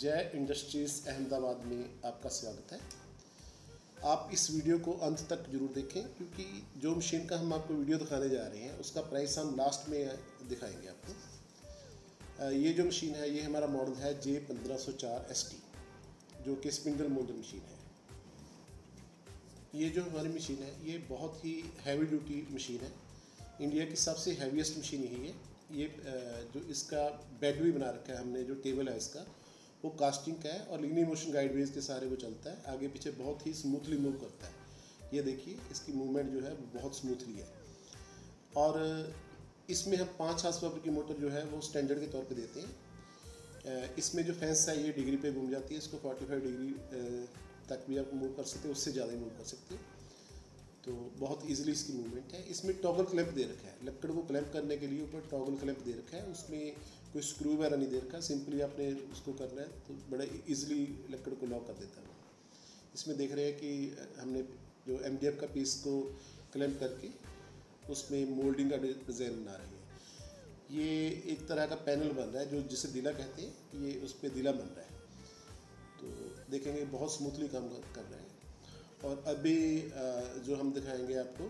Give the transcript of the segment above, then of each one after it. जय इंडस्ट्रीज अहमदाबाद में आपका स्वागत है। आप इस वीडियो को अंत तक जरूर देखें क्योंकि जो मशीन का हम आपको वीडियो दिखाने जा रहे हैं उसका प्राइस हम लास्ट में दिखाएंगे आपको। ये जो मशीन है ये हमारा मॉडल है J 1504 ST जो कि स्पिंडल मोल्डर मशीन है। ये जो हमारी मशीन है ये बहुत ही हैवी ड्यूटी मशीन है, इंडिया की सबसे हैवीएस्ट मशीन यही है। ये जो इसका बेड भी बना रखा है हमने, जो टेबल है इसका वो कास्टिंग का है और लिगनी मोशन गाइडवेज के सहारे वो चलता है, आगे पीछे बहुत ही स्मूथली मूव करता है। ये देखिए इसकी मूवमेंट जो है बहुत स्मूथली है। और इसमें हम 5 HP की मोटर जो है वो स्टैंडर्ड के तौर पे देते हैं। इसमें जो फेंस है ये डिग्री पे घूम जाती है, इसको 45 डिग्री तक भी आप मूव कर सकते हो, उससे ज़्यादा मूव कर सकते हो, तो बहुत ईजिली इसकी मूवमेंट है। इसमें टॉगल क्लैंप दे रखा है, लक्कड़ को क्लैंप करने के लिए ऊपर टॉगल क्लैंप दे रखा है, उसमें कोई स्क्रू वगैरह नहीं दे रखा है, सिंपली आपने उसको करना है तो बड़े ईजिली लक्कड़ को लॉक कर देता है। इसमें देख रहे हैं कि हमने जो एमडीएफ का पीस को क्लैंप करके उसमें मोल्डिंग का डिज़ाइन बना रहे हैं। ये एक तरह का पैनल बन रहा है जो जिसे दिला कहते हैं, ये उस पर दिला बन रहा है, तो देखेंगे बहुत स्मूथली काम कर रहे हैं। और अभी जो हम दिखाएंगे आपको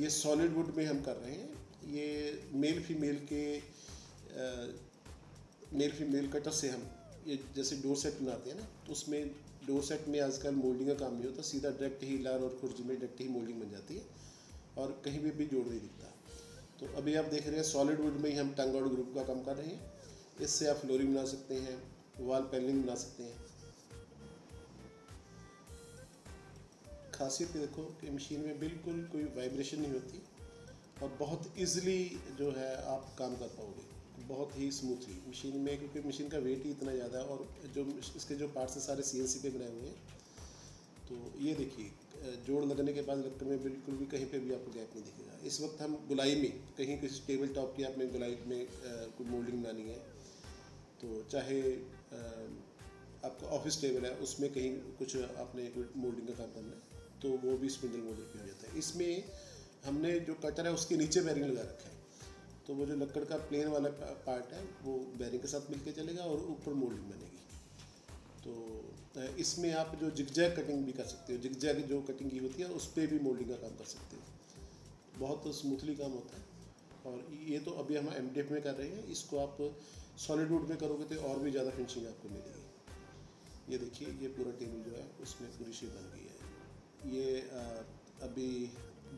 ये सॉलिड वुड में हम कर रहे हैं। ये मेल फीमेल कटर से हम ये जैसे डोर सेट बनाते हैं ना, तो उसमें डोर सेट में आजकल मोल्डिंग का काम नहीं होता, सीधा डायरेक्ट ही लार और खुर्जी में डायरेक्ट ही मोल्डिंग बन जाती है और कहीं भी जोड़ नहीं दिखता। तो अभी आप देख रहे हैं सॉलिड वुड में ही हम टंग एंड ग्रूव का काम कर रहे हैं। इससे आप फ्लोरिंग बना सकते हैं, वॉल पैनलिंग बना सकते हैं। खासियत देखो कि मशीन में बिल्कुल कोई वाइब्रेशन नहीं होती और बहुत ईजिली जो है आप काम कर पाओगे, बहुत ही स्मूथली मशीन में, क्योंकि मशीन का वेट ही इतना ज़्यादा है। और जो इसके जो पार्ट्स हैं सारे CNC पे बनाए हुए हैं। तो ये देखिए जोड़ लगने के बाद लक्कड़ में बिल्कुल भी कहीं पे भी आपको गैप नहीं दिखेगा। इस वक्त हम गोलाई में कहीं किसी टेबल टॉप की आपने गोलाई में कोई मोल्डिंग बनानी है, तो चाहे आपका ऑफिस टेबल है उसमें कहीं कुछ आपने मोल्डिंग का काम करना है, तो वो भी स्पिंडल मोल्डर पे हो जाता है। इसमें हमने जो कटर है उसके नीचे बैरिंग लगा रखा है, तो वो जो लक्कड़ का प्लेन वाला पार्ट है वो बैरिंग के साथ मिलके चलेगा और ऊपर मोल्डिंग बनेगी। तो इसमें आप जो जिग जैक कटिंग भी कर सकते हो, जिग जैक जो कटिंग की होती है उस पर भी मोल्डिंग का काम कर सकते हो, बहुत स्मूथली काम होता है। और ये तो अभी हम एमडीएफ में कर रहे हैं, इसको आप सॉलिड वुड में करोगे तो और भी ज़्यादा फिनिशिंग आपको मिलेगी। ये देखिए ये पूरा टेबल जो है उसमें पूरी शेप बन गई है। ये अभी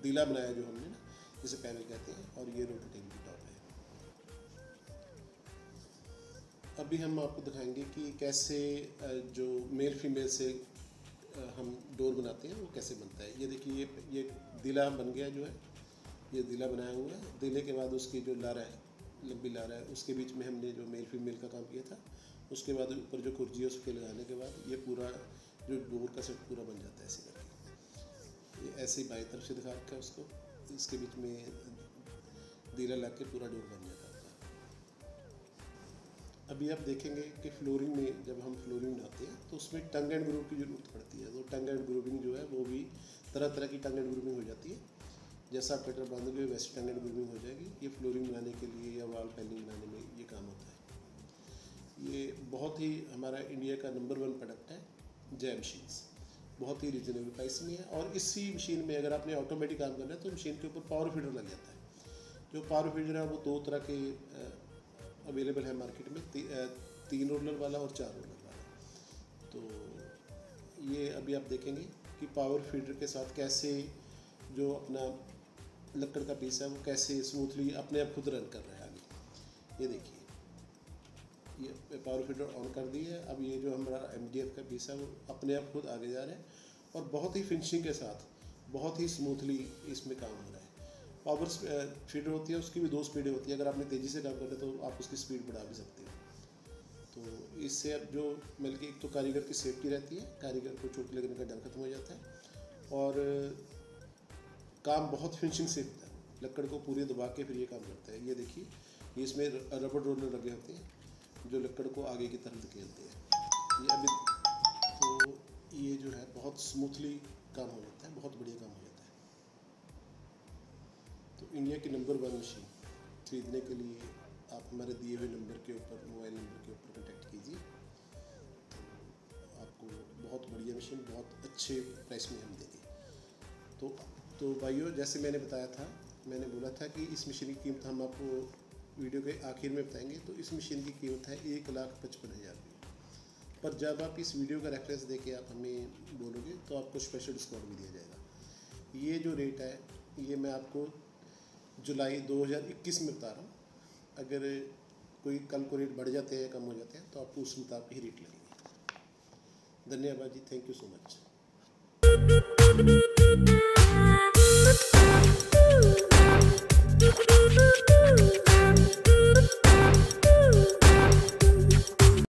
दिला बनाया जो हमने ना, जिसे पैनल कहते हैं, और ये रोटेटिंग की टॉप है। अभी हम आपको दिखाएंगे कि कैसे जो मेल फीमेल से हम डोर बनाते हैं वो कैसे बनता है। ये देखिए ये दिला बन गया जो है, ये दिला बनाया हुआ है। दिले के बाद उसकी जो लारा है, लंबी लारा है, उसके बीच में हमने जो मेल फीमेल का काम किया था, उसके बाद ऊपर जो कुर्जी है उसके लगाने के बाद ये पूरा जो डोर का सेट पूरा बन जाता है। ऐसे करके ये ऐसे ही बाई तरफ से दिखा रखा है उसको, इसके बीच में दिला ला के पूरा डोर बन जाता है। अभी आप देखेंगे कि फ्लोरिंग में जब हम फ्लोरिंग बनाते हैं तो उसमें टंग एंड ग्रूव की जरूरत पड़ती है, तो टंग एंड ग्रूविंग जो है वो भी तरह तरह की टंग एंड ग्रूविंग हो जाती है। जैसा आप कटर बांधोगे वैसे टंग एंड ग्रूविंग हो जाएगी। ये फ्लोरिंग बनाने के लिए या वॉल पैनलिंग बनाने में ये काम होता है। ये बहुत ही हमारा इंडिया का नंबर 1 प्रोडक्ट है जय मशीन्स, बहुत ही रीजनेबल प्राइस में है। और इसी मशीन में अगर आपने ऑटोमेटिक काम करना है तो मशीन के ऊपर पावर फीडर लग जाता है। जो पावर फीडर है वो 2 तरह के अवेलेबल है मार्केट में, 3 रोलर वाला और 4 रोलर वाला। तो ये अभी आप देखेंगे कि पावर फीडर के साथ कैसे जो अपना लक्कड़ का पीस है वो कैसे स्मूथली अपने आप खुद रन कर रहा है आगे। ये देखिए ये पावर फीडर ऑन कर दी है। अब ये जो हमारा एमडीएफ का पीस है वो अपने आप खुद आगे जा रहा है और बहुत ही फिनिशिंग के साथ बहुत ही स्मूथली इसमें काम हो रहा है। पावर फीडर होती है उसकी भी 2 स्पीडें होती है, अगर आपने तेज़ी से काम करते तो आप उसकी स्पीड बढ़ा भी सकते हो। तो इससे अब जो बल्कि एक तो कारीगर की सेफ्टी रहती है, कारीगर को चोट लगने का डर खत्म हो जाता है और काम बहुत फिनिशिंग से होता है। लक्कड़ को पूरी दबा के फिर ये काम करता है। ये देखिए ये इसमें रबड़ रोलर लगे होते हैं जो लक्कड़ को आगे की तरफ धकेलते हैं। ये अभी तो ये जो है बहुत स्मूथली काम हो जाता है, बहुत बढ़िया काम हो जाता है। तो इंडिया की नंबर 1 मशीन खरीदने के लिए आप हमारे दिए हुए नंबर के ऊपर, मोबाइल नंबर के ऊपर कॉन्टैक्ट कीजिए। मशीन बहुत अच्छे प्राइस में हम देंगे। तो भाइयों, जैसे मैंने बताया था, मैंने बोला था कि इस मशीन की कीमत हम आपको वीडियो के आखिर में बताएंगे। तो इस मशीन की कीमत है 1,55,000 रुपये, पर जब आप इस वीडियो का रेफरेंस दे के आप हमें बोलोगे तो आपको स्पेशल डिस्काउंट भी दिया जाएगा। ये जो रेट है ये मैं आपको जुलाई 2021 में बता रहा हूँ। अगर कोई कल को रेट बढ़ जाते हैं या कम हो जाते हैं तो आपको उस मुताबिक ही रेट लगेंगे। धन्यवाद जी, थैंक यू सो मच।